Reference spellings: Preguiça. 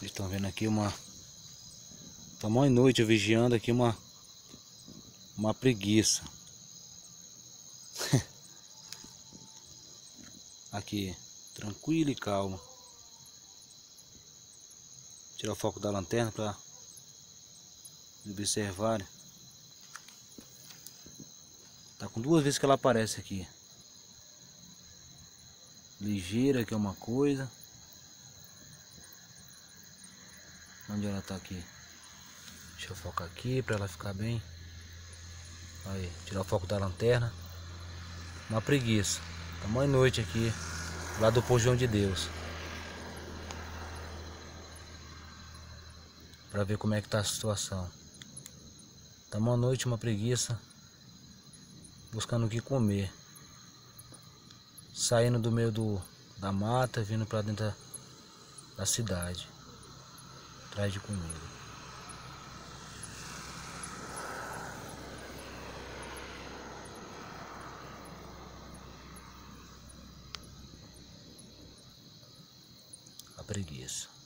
Vocês estão vendo aqui uma... Tamanho noite, eu vigiando aqui uma preguiça. Aqui, tranquilo e calmo. Vou tirar o foco da lanterna para observar. Tá com duas vezes que ela aparece aqui. Ligeira, que é uma coisa. Onde ela tá aqui? Deixa eu focar aqui para ela ficar bem. Aí, tirar o foco da lanterna. Uma preguiça. Tamanho noite aqui, lá do Pojão de Deus. Para ver como é que tá a situação. Tamanho noite, uma preguiça. Buscando o que comer. Saindo do meio da mata, vindo para dentro da cidade. Atrás de comida. Preguiça.